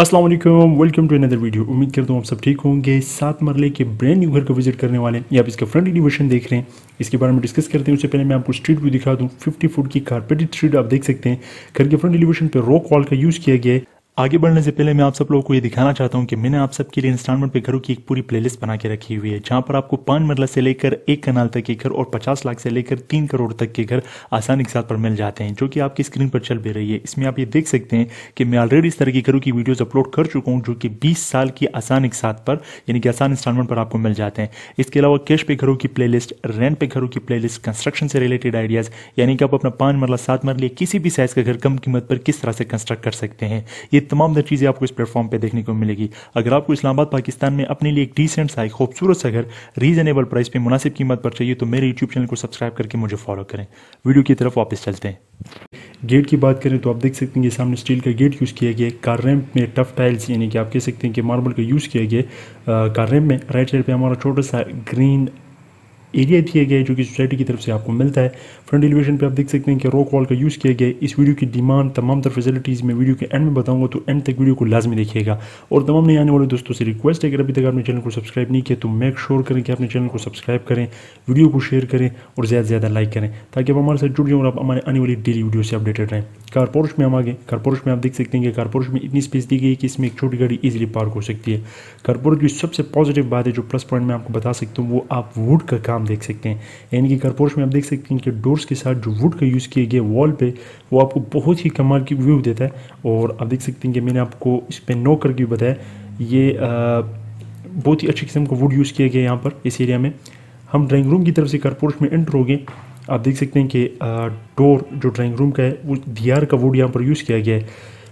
अस्सलाम वालेकुम, welcome to another video. उम्मीद करता हूँ आप सब ठीक होंगे। 7 मरले के ब्रांड न्यू घर को विजिट करने वाले हैं या आप इसका फ्रंट एलिवेशन देख रहे हैं, इसके बारे में डिस्कस करते हैं। उससे पहले मैं आपको स्ट्रीट व्यू दिखा दूँ। 50 फुट की कारपेटेड स्ट्रीट आप देख सकते हैं। घर के फ्रंट एलिवेशन पर रॉक वॉल का यूज़ किया गया है। आगे बढ़ने से पहले मैं आप सब लोगों को ये दिखाना चाहता हूँ कि मैंने आप सबके लिए इंस्टॉलमेंट पे घरों की एक पूरी प्लेलिस्ट बना के रखी हुई है, जहाँ पर आपको 5 मरला से लेकर 1 कनाल तक के घर और 50 लाख से लेकर 3 करोड़ तक के घर आसानी के साथ पर मिल जाते हैं, जो कि आपकी स्क्रीन पर चल भी रही है। इसमें आप ये देख सकते हैं कि मैं ऑलरेडी इस तरह की घरों की वीडियोज़ अपलोड कर चुका हूँ, जो कि 20 साल की आसान एक साथ पर यानी कि आसान इंस्टॉलमेंट पर आपको मिल जाते हैं। इसके अलावा कैश पे घरों की प्ले लिस्ट, रेंट पे घरों की प्ले लिस्ट, कंस्ट्रक्शन से रिलेटेड आइडियाज़, यानी कि आप अपना 5 मरला 7 मरले किसी भी साइज़ का घर कम कीमत पर किस तरह से कंस्ट्रक्ट कर सकते हैं, तमाम चीज़ें आपको इस प्लेटफॉर्म पे देखने को मिलेगी। अगर आपको इस्लामाबाद पाकिस्तान में अपने लिए एक डिसेंट सा खूबसूरत सा घर रीजनेबल प्राइस पे मुनासिब कीमत पर चाहिए तो मेरे यूट्यूब चैनल को सब्सक्राइब करके मुझे फॉलो करें। वीडियो की तरफ वापस चलते हैं। गेट की बात करें तो आप देख सकते हैं कि सामने स्टील का गेट यूज़ किया गया है। कार रैंप में टफ टाइल्स यानी कि आप कह सकते हैं कि मार्बल का यूज़ किया गया। कार रैंप में राइट साइड पर हमारा छोटा सा ग्रीन एरिया दिया गया है जो कि सोसाइटी की तरफ से आपको मिलता है। फ्रंट एलिवेशन पे आप देख सकते हैं कि रॉक वॉल का यूज़ किया गया है। इस वीडियो की डिमांड तमाम तरह फैसिलिटीज़ में वीडियो के एंड में बताऊंगा, तो एंड तक वीडियो को लाजमी देखिएगा। और तमाम नए आने वाले दोस्तों से रिक्वेस्ट है, अगर अभी तक आपने चैनल को सब्सक्राइब नहीं किया तो मेक श्योर करें कि अपने चैनल को सब्सक्राइब करें, वीडियो को शेयर करें और ज़्यादा से ज़्यादा लाइक करें ताकि आप हमारे साथ जुड़ जाएँ और आप हमारे आने वाली डेली वीडियो से अपडेटेड रहें। कारपोर्च में हम आगे कारपोर्च में आप देख सकते हैं कि कारपोर्च में इतनी स्पेस दी गई है कि इसमें एक छोटी गाड़ी ईजिली पार्क हो सकती है। कारपोर्च की सबसे पॉजिटिव बात है जो प्लस पॉइंट मैं आपको बता सकता हूँ वो आप वुड का काम देख सकते हैं। यानी कि कारपोर्च में आप देख सकते हैं कि डोर्स के साथ जो वुड का यूज़ किया गया वॉल पे वो आपको बहुत ही कमाल की व्यू देता है। और आप देख सकते हैं कि मैंने आपको इस पर नॉक करके बताया, ये बहुत ही अच्छी किस्म का वुड यूज़ किया गया यहाँ पर इस एरिया में। हम ड्राइंग रूम की तरफ से कारपोर्च में एंटर हो गए। आप देख सकते हैं कि डोर जो ड्राइंग रूम का है वो दीवार का वुड यहाँ पर यूज़ किया गया है।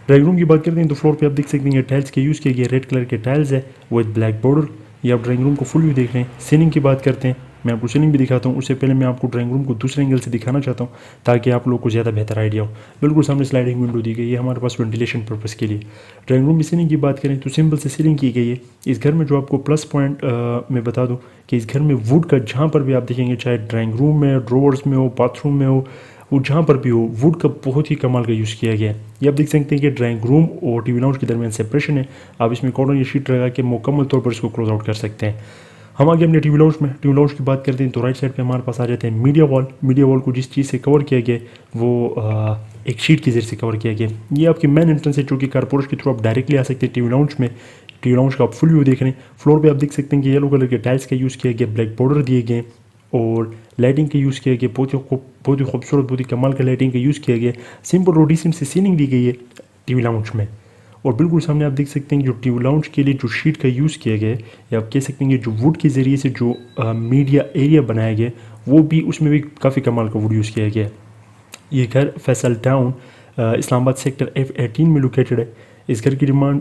ड्राइंग रूम की बात करते हैं तो फ्लोर पर आप देख सकते हैं टाइल्स के यूज़ किया गया, रेड कलर के टाइल्स है विद ब्लैक बॉर्डर। ये आप ड्राइंग रूम को फुल व्यू देख रहे हैं। सीलिंग की बात करते हैं, मैं आपको सीलिंग भी दिखाता हूँ। उससे पहले मैं आपको ड्राइंग रूम को दूसरे एंगल से दिखाना चाहता हूँ ताकि आप लोग को ज़्यादा बेहतर आइडिया हो। बिल्कुल सामने स्लाइडिंग विंडो दी गई है हमारे पास वेंटिलेशन पर्पज़ के लिए। ड्राइंग रूम में सीलिंग की बात करें तो सिंपल से सीलिंग की गई है इस घर में। जो आपको प्लस पॉइंट मैं बता दूँ कि इस घर में वुड का जहाँ पर भी आप देखेंगे, चाहे ड्राइंग रूम में, ड्रोवर्स में हो, बाथरूम में हो, वो जहाँ पर भी हो, वुड का बहुत ही कमाल का यूज़ किया गया है। ये आप देख सकते हैं कि ड्राइंग रूम और टीवी लाउंज के दरमियान सेपरेशन है। आप इसमें कॉटन या शीट लगा के मुकम्मल तौर पर इसको क्लोज आउट कर सकते हैं। हम आगे अपने टीवी लाउंज में, टीवी लाउंज की बात करते हैं तो राइट साइड पे हमारे पास आ जाते हैं मीडिया वॉल। मीडिया वॉल को जिस चीज़ से कवर किया गया वो एक शीट के जरिए से कवर किया गया। ये आपकी मेन एंट्रेंस है जो कि कारपोर्च के थ्रू आप डायरेक्टली आ सकते हैं टीवी लाउंज में। टीवी लाउंज का आप फुल व्यू देख रहे हैं। फ्लोर पर आप देख सकते हैं कि येलो कलर के टाइल्स का यूज़ किया गया, ब्लैक बॉर्डर दिए गए और लाइटिंग का यूज़ किया गया। बहुत ही खूबसूरत, बहुत ही कमाल का लाइटिंग का यूज़ किया गया। सिंपल और डिसेंट से सीलिंग दी गई है टीवी लाउंज में। और बिल्कुल सामने आप देख सकते हैं जो टीवी लाउंज के लिए जो शीट का यूज़ किया गया है या आप कह सकते हैं जो वुड के ज़रिए से जो मीडिया एरिया बनाया गया वो भी, उसमें भी काफ़ी कमाल का वुड यूज़ किया गया। ये घर Faisal town Islamabad sector F-18 में लोकेटेड है। इस घर की डिमांड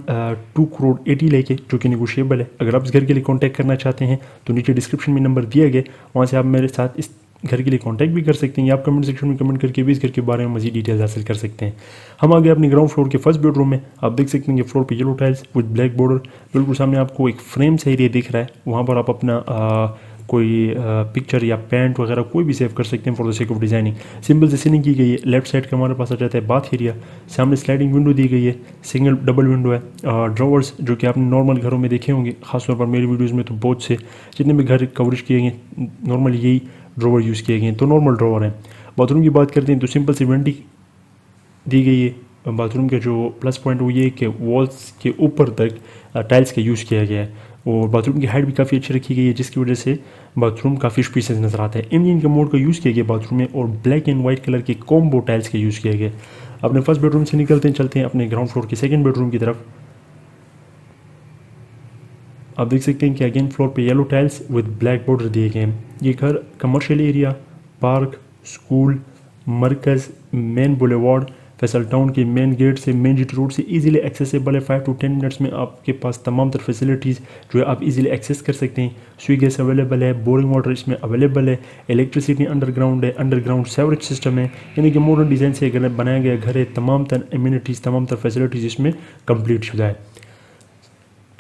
2 करोड़ 80 लाख है जो कि निगोशिएबल है। अगर आप इस घर के लिए कांटेक्ट करना चाहते हैं तो नीचे डिस्क्रिप्शन में नंबर दिया गया, वहाँ से आप मेरे साथ इस घर के लिए कांटेक्ट भी कर सकते हैं या आप कमेंट सेक्शन में कमेंट करके भी इस घर के बारे में मज़ीद डिटेल्स हासिल कर सकते हैं। हम आगे अपने ग्राउंड फ्लोर के फर्स्ट बेडरूम में आप देख सकते हैं कि फ्लोर पे yellow tiles with black border. बिल्कुल सामने आपको एक फ्रेम से एरिया दिख रहा है, वहाँ पर आप अपना कोई पिक्चर या पेंट वगैरह कोई भी सेव कर सकते हैं for the sake of designing. Simple से सीलिंग की गई है। लेफ्ट साइड का हमारे पास आ जाता है बाथ एरिया। सामने स्लाइडिंग विंडो दी गई है, सिंगल डबल विंडो है। ड्रॉवर्स जो कि आपने नॉर्मल घरों में देखे होंगे, खासतौर पर मेरी वीडियोज़ में तो बहुत से जितने भी घर कवरेज किए गए नॉर्मल यही ड्रॉवर यूज़ किए गए हैं, तो नॉर्मल ड्रॉवर हैं। बाथरूम की बात करते हैं तो सिंपल सी वेंटी दी गई है। बाथरूम के जो प्लस पॉइंट वो ये कि वॉल्स के ऊपर तक टाइल्स का यूज़ किया गया है और बाथरूम की हाइट भी काफ़ी अच्छी रखी गई है जिसकी वजह से बाथरूम काफ़ी स्पेशियस नज़र आता है। इंडियन का मोड का यूज़ किया गया बाथरूम में और ब्लैक एंड वाइट कलर के कॉम्बो टाइल्स का यूज़ किया गया। अपने फर्स्ट बेडरूम से निकलते हैं, चलते हैं अपने ग्राउंड फ्लोर के सेकेंड बेडरूम की तरफ। आप देख सकते हैं कि अगेन फ्लोर पे yellow tiles with black border दिए गए हैं। ये घर कमर्शियल एरिया, पार्क, स्कूल, मरकज़, मेन बुलेवार्ड, फैसल टाउन के मेन गेट से, मेन जीटी रोड से इजीली एक्सेसिबल है। 5 से 10 मिनट्स में आपके पास तमाम तरह फैसिलिटीज़ जो है आप इजीली एक्सेस कर सकते हैं। सुई गैस अवेलेबल है, बोरिंग वाटर इसमें अवेलेबल है, इलेक्ट्रिसिटी अंडरग्राउंड है, अंडरग्राउंड सेवरेज सिस्टम है। यानी कि मॉडर्न डिज़ाइन से घर बनाया गया घर है। तमाम तरह इम्यूनिटीज़, तमाम तरह फैसिलिटीज़ इसमें कम्प्लीट शुदा है।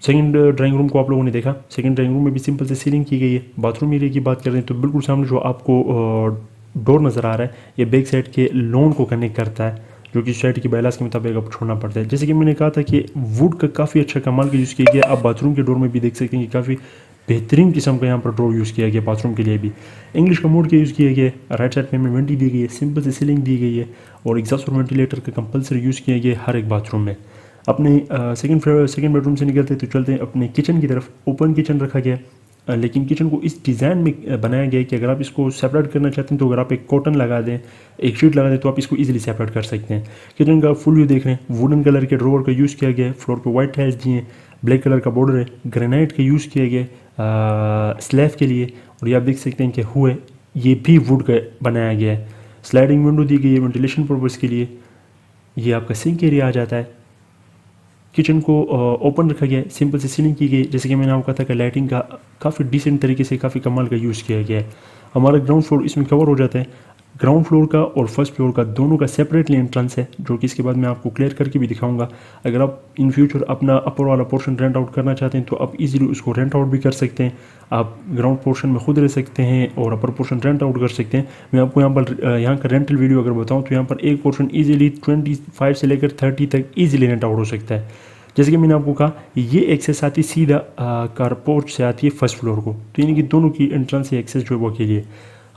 सेकंड ड्राइंग रूम को आप लोगों ने देखा, सेकंड ड्राइंग रूम में भी सिंपल से सीलिंग की गई है। बाथरूम एरिया की बात करें तो बिल्कुल सामने जो आपको डोर नज़र आ रहा है ये बैक साइड के लॉन को कनेक्ट करता है। जो कि सोसाइटी के बैलास के मुताबिक अब छोड़ना पड़ता है। जैसे कि मैंने कहा था कि वुड का काफ़ी अच्छा कमाल का यूज़ किया गया। आप बाथरूम के डोर में भी देख सकते हैं कि काफ़ी बेहतरीन किस्म का यहाँ पर डोर यूज़ किया गया बाथरूम के लिए भी। इंग्लिश का मोड का यूज़ किया गया। राइट साइड में वेंटी दी गई है, सिंपल से सीलिंग दी गई है और एग्जॉस्ट और वेंटिलेटर का कंपलसरी यूज़ किया गया हर एक बाथरूम में। अपने सेकेंड बेडरूम से निकलते हैं तो चलते हैं अपने किचन की तरफ। ओपन किचन रखा गया लेकिन किचन को इस डिज़ाइन में बनाया गया है कि अगर आप इसको सेपरेट करना चाहते हैं तो अगर आप एक कॉटन लगा दें, एक शीट लगा दें तो आप इसको इजीली सेपरेट कर सकते हैं। किचन का फुल व्यू देख रहे हैं। वुडन कलर के ड्रॉवर का यूज़ किया गया है। फ्लोर पे वाइट टाइल्स दिए हैं। ब्लैक कलर का बॉर्डर है। ग्रेनाइट का यूज़ किया गया स्लैब के लिए और ये आप देख सकते हैं कि हुए ये भी वुड का बनाया गया है। स्लाइडिंग विंडो दी गई है वेंटिलेशन पर्पज़ के लिए। ये आपका सिंक एरिया आ जाता है। किचन को ओपन रखा गया है, सिंपल से सीलिंग की गई। जैसे कि मैंने आपको कहा था कि लाइटिंग का काफ़ी डिसेंट तरीके से काफ़ी कमाल का यूज़ किया गया है। हमारा ग्राउंड फ्लोर इसमें कवर हो जाता है। ग्राउंड फ्लोर का और फर्स्ट फ्लोर का दोनों का सेपरेटली एंट्रेंस है जो कि इसके बाद मैं आपको क्लियर करके भी दिखाऊंगा। अगर आप इन फ्यूचर अपना अपर वाला पोर्शन रेंट आउट करना चाहते हैं तो आप इजीली उसको रेंट आउट भी कर सकते हैं। आप ग्राउंड पोर्शन में खुद रह सकते हैं और अपर पोर्शन रेंट आउट कर सकते हैं। मैं आपको यहाँ का रेंटल वीडियो अगर बताऊँ तो यहाँ पर एक पोर्शन ईजिली 25 से लेकर 30 तक ईजिली रेंट आउट हो सकता है। जैसे कि मैंने आपको कहा ये एक्सेस आती सीधा कारपोर्ट से आती है फर्स्ट फ्लोर को, तो यानी कि दोनों की एंट्रेंस या एक्सेस जो है वो के लिए।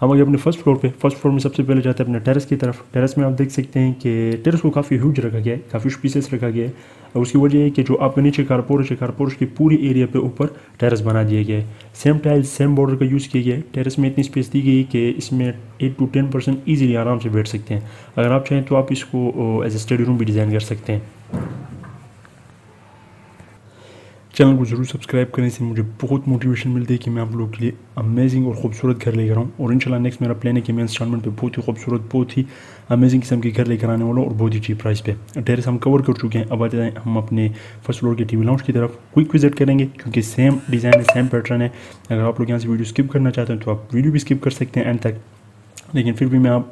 हम आगे अपने फर्स्ट फ्लोर में सबसे पहले जाते हैं अपने टेरेस की तरफ। टेरेस में आप देख सकते हैं कि टेरेस को काफ़ी ह्यूज रखा गया है, काफ़ी स्पेसियस रखा गया है और उसकी वजह है कि जो आपके नीचे कारपोरेट है, कारपोरेट के पूरी एरिया पे ऊपर टेरेस बना दिया गया है। सेम टाइल सेम बॉर्डर का यूज़ किया गया है। टेरेस में इतनी स्पेस दी गई है कि इसमें 8 to 10% ईजिली आराम से बैठ सकते हैं। अगर आप चाहें तो आप इसको एज ए स्टडी रूम भी डिज़ाइन कर सकते हैं। चैनल को ज़रूर सब्सक्राइब करें, इससे मुझे बहुत मोटिवेशन मिलती है कि मैं आप लोगों के लिए अमेजिंग और खूबसूरत घर लेकर आऊँ। और इंशाल्लाह नेक्स्ट मेरा प्लान है कि मैं इंस्टॉलमेंट पे बहुत ही खूबसूरत, बहुत ही अमेजिंग किस्म के घर लेकर आने वाला हूँ और बहुत ही चीप प्राइस पे। टेरेस हम कवर कर चुके हैं, अब आ जाए हम अपने फर्स्ट फ्लोर के टीवी लाउंज की तरफ। क्विक विजिट करेंगे क्योंकि सेम डिज़ाइन है, सेम पैटर्न है। अगर आप लोग यहाँ से वीडियो स्किप करना चाहते हैं तो आप वीडियो भी स्किप कर सकते हैं एंड तक, लेकिन फिर भी मेरा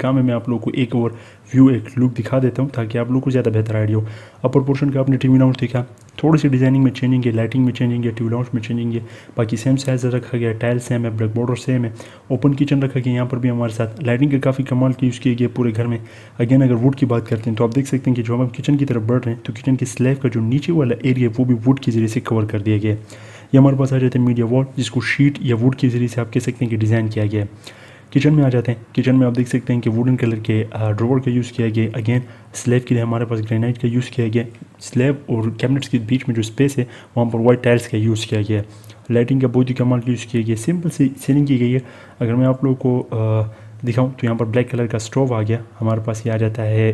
काम है मैं आप लोगों को एक और व्यू, एक लुक दिखा देता हूँ ताकि आप लोगों को ज़्यादा बेहतर आइडिया हो। अपर पोर्शन का आपने टीवी लाउंज देखा, थोड़ी सी डिजाइनिंग में चेंजिंग है, लाइटिंग में चेंजिंग है, टीवी लाउंज में चेंजिंग है। बाकी सेम साइज़ रखा गया, टाइल सेम है, ब्लैक बॉर्डर सेम है। ओपन किचन रखा गया, यहाँ पर भी हमारे साथ लाइटिंग का काफ़ी कमाल की यूज़ किया गया पूरे घर में। अगेन अगर वुड की बात करते हैं तो आप देख सकते हैं कि जब हम किचन की तरफ बढ़ रहे हैं तो किचन के स्लैब का जो नीचे वाला एरिया वो भी वुड के जरिए से कवर कर दिया गया। ये हमारे पास आ जाते हैं मीडिया वॉल, जिसको शीट या वुड के जरिए से आप कह सकते हैं कि डिज़ाइन किया गया है। किचन में आ जाते हैं। किचन में आप देख सकते हैं कि वुडन कलर के ड्रॉवर का यूज़ किया गया। अगेन स्लैब के लिए हमारे पास ग्रेनाइट का यूज़ किया गया। स्लैब और कैबिनेट्स के बीच में जो स्पेस है वहाँ पर वाइट टाइल्स का यूज़ किया गया। लाइटिंग का बहुत ही कमाल यूज़ किया गया। सिंपल सी सीलिंग की गई है। अगर मैं आप लोगों को दिखाऊँ तो यहाँ पर ब्लैक कलर का स्टोव आ गया हमारे पास। ये आ जाता है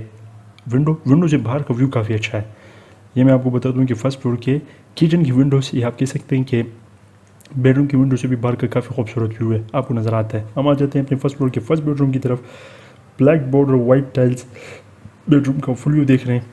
विंडो से बाहर का व्यू काफ़ी अच्छा है। ये मैं आपको बता दूँ कि फर्स्ट फ्लोर के किचन की विंडो से आप कह सकते हैं कि बेडरूम की विंडो से भी बाहर का काफ़ी खूबसूरत व्यू है आपको नज़र आता है। हम आ जाते हैं अपने फर्स्ट फ्लोर के फर्स्ट बेडरूम की तरफ। Black border, white tiles, bedroom का फुल व्यू देख रहे हैं।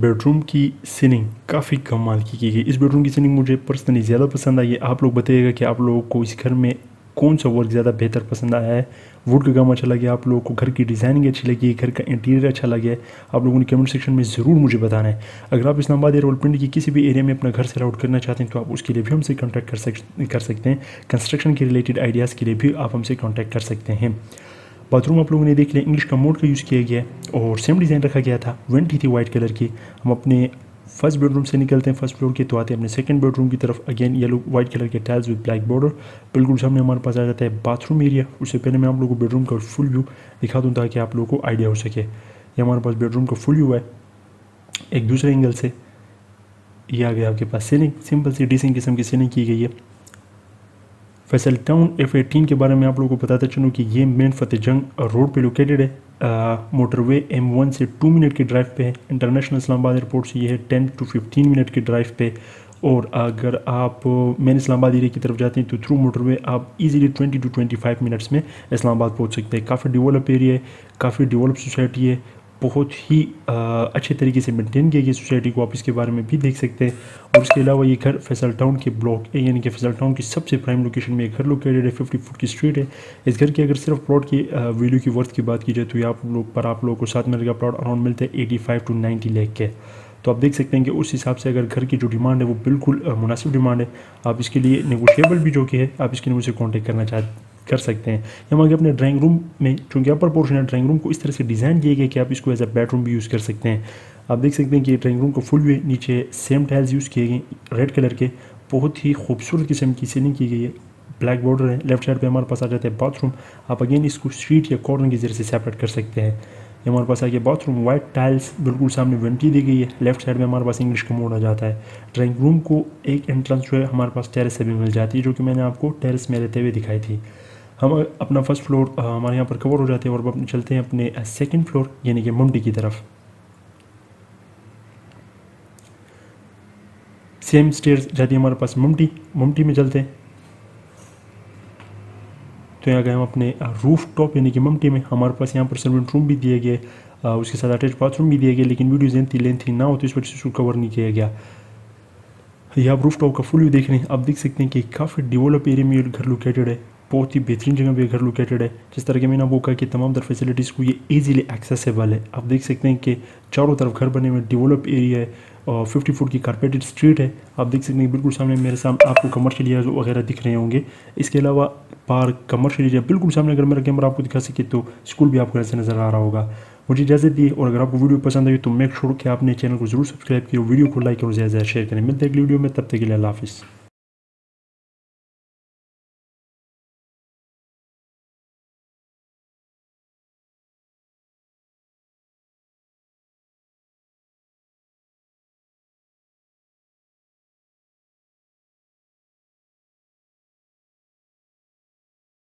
बेडरूम की सीलिंग काफ़ी कमाल की गई। इस बेडरूम की सीलिंग मुझे पर्सनली ज़्यादा पसंद आई है। आप लोग बताइएगा कि आप लोगों को इस घर में कौन सा वर्क ज़्यादा बेहतर पसंद आया है। वुड का काम अच्छा लगे आप लोगों को, घर की डिज़ाइनिंग अच्छी लगी, घर का इंटीरियर अच्छा लगे, आप लोगों ने कमेंट सेक्शन में ज़रूर मुझे बताना है। अगर आप इस्लामाबाद या रावलपिंडी की किसी भी एरिया में अपना घर सेल आउट करना चाहते हैं तो आप उसके लिए भी हमसे कॉन्टैक्ट कर सकते हैं। कंस्ट्रक्शन के रिलेटेड आइडियाज़ के लिए भी आप हमसे कॉन्टैक्ट कर सकते हैं। बाथरूम आप लोगों ने देख लिया। इंग्लिश कमोड का यूज़ किया गया और सेम डिज़ाइन रखा गया था। वेंटी थी वाइट कलर की। हम अपने फर्स्ट बेडरूम से निकलते हैं फर्स्ट फ्लोर के तो आते हैं अपने सेकंड बेडरूम की तरफ। अगेन येलो वाइट कलर के टाइल्स विद ब्लैक बॉर्डर। बिल्कुल सामने हमारे पास आ जाता है बाथरूम एरिया। उससे पहले मैं आप लोगों को बेडरूम का फुल व्यू दिखा दूँ ताकि आप लोगों को आइडिया हो सके। ये हमारे पास बेडरूम का फुल व्यू है एक दूसरे एंगल से। ये आ गया आपके पास सीलिंग, सिंपल सी डिसेंट किस्म की सीलिंग की गई है। फैसल टाउन F-18 के बारे में आप लोगों को बताते चलूँ कि ये मेन फतेह जंग रोड पे लोकेटेड है। मोटरवे M1 से 2 मिनट की ड्राइव पे है। इंटरनेशनल इस्लामाबाद एयरपोर्ट से ये है 10 to 15 मिनट की ड्राइव पे। और अगर आप मेन इस्लामाबाद एरिया की तरफ जाते हैं तो थ्रू मोटरवे आप इजीली 20 to 25 मिनट्स में इस्लामाबाद पहुंच सकते हैं। काफ़ी डेवलप एरिया है, काफ़ी डेवलप सोसाइटी है, बहुत ही अच्छे तरीके से मेंटेन किया गया सोसाइटी को। आप इसके बारे में भी देख सकते हैं। और इसके अलावा ये घर फैसल टाउन के ब्लॉक है, यानी कि फैसल टाउन की सबसे प्राइम लोकेशन में एक घर लोकेटेड है। 50 फुट की स्ट्रीट है। इस घर की अगर सिर्फ प्लॉट की वैल्यू की वर्थ की बात की जाए तो ये आप लोग को 7 मिनट का प्लॉट अराउंड मिलता है 85 to 90 लाख के। तो आप देख सकते हैं कि उस हिसाब से अगर घर की जो डिमांड है वो बिल्कुल मुनासिब डिमांड है। आप इसके लिए नेगोशिएबल भी जो कि है आप इसके लिए मुझसे कॉन्टैक्ट करना चाहते कर सकते हैं। या वहाँ के अपने ड्राइंग रूम में, चूँकि अपर पोर्शन है ड्राइंग रूम को इस तरह से डिज़ाइन किया गया कि आप इसको एज अ बेडरूम भी यूज़ कर सकते हैं। आप देख सकते हैं कि ड्राइंग रूम को फुल वे नीचे सेम टाइल्स यूज़ किए गए रेड कलर के, बहुत ही खूबसूरत किस्म की सीलिंग की गई है। ब्लैक बॉर्डर है, लेफ्ट साइड पे हमारे पास आ जाता है बाथरूम। आप अगेन इसको स्ट्रीट या कॉर्नर के जरिए से सेपरेट कर सकते हैं। ये हमारे पास आ गया बाथरूम, वाइट टाइल्स, बिल्कुल सामने वेंटी दी गई है। लेफ्ट साइड में हमारे पास इंग्लिश का मोड आ जाता है। ड्राइंग रूम को एक एंट्रेंस जो है हमारे पास टेरेस से भी मिल जाती है, जो कि मैंने आपको टेरेस में रहते हुए दिखाई थी। हम अपना फर्स्ट फ्लोर हमारे यहाँ पर कवर हो जाते हैं और अपने चलते हैं अपने सेकेंड फ्लोर यानी कि ममटी की तरफ। सेम स्टेयर्स जाती है हमारे पास ममटी। ममटी में चलते हैं तो यहाँ गए हम अपने रूफ टॉप यानी कि ममटी में। हमारे पास यहाँ पर सर्वेंट रूम भी दिए गए, उसके साथ अटैच बाथरूम भी दिए गए, लेकिन वीडियो इतनी लेंथी ना हो तो इस वजह से इसको कवर नहीं किया गया। यह आप रूफ टॉप का फुल व्यू देख रहे हैं। आप देख सकते हैं कि काफ़ी डेवलप एरिया में ये घर लोकेटेड है, बहुत ही बेहतरीन जगह पर घर लोकेटेड है। जिस तरह के मैंने आपको कहा कि तमाम तरह फैसिलिटीज़ को ये ईजिली एक्सेसिबल है। आप देख सकते हैं कि चारों तरफ घर बने हुए, डेवलप एरिया है और 50 फुट की कारपेटेड स्ट्रीट है। आप देख सकते हैं बिल्कुल सामने मेरे सामने आपको कमर्शियल एरिया वगैरह दिख रहे होंगे। इसके अलावा पार्क, कमर्शियल एरिया बिल्कुल सामने। अगर मेरा कैमरा आपको दिखा सके तो स्कूल भी आपको ऐसे नज़र आ रहा होगा। मुझे इजाज़त दी, और अगर आपको वीडियो पसंद आई तो मेक श्योर कि आपने चैनल को जरूर सब्सक्राइब किया, वीडियो को लाइक और ज़्यादा शेयर करें। मिलते हैं अगली वीडियो में, तब तक के लिए अल्लाह हाफिज़।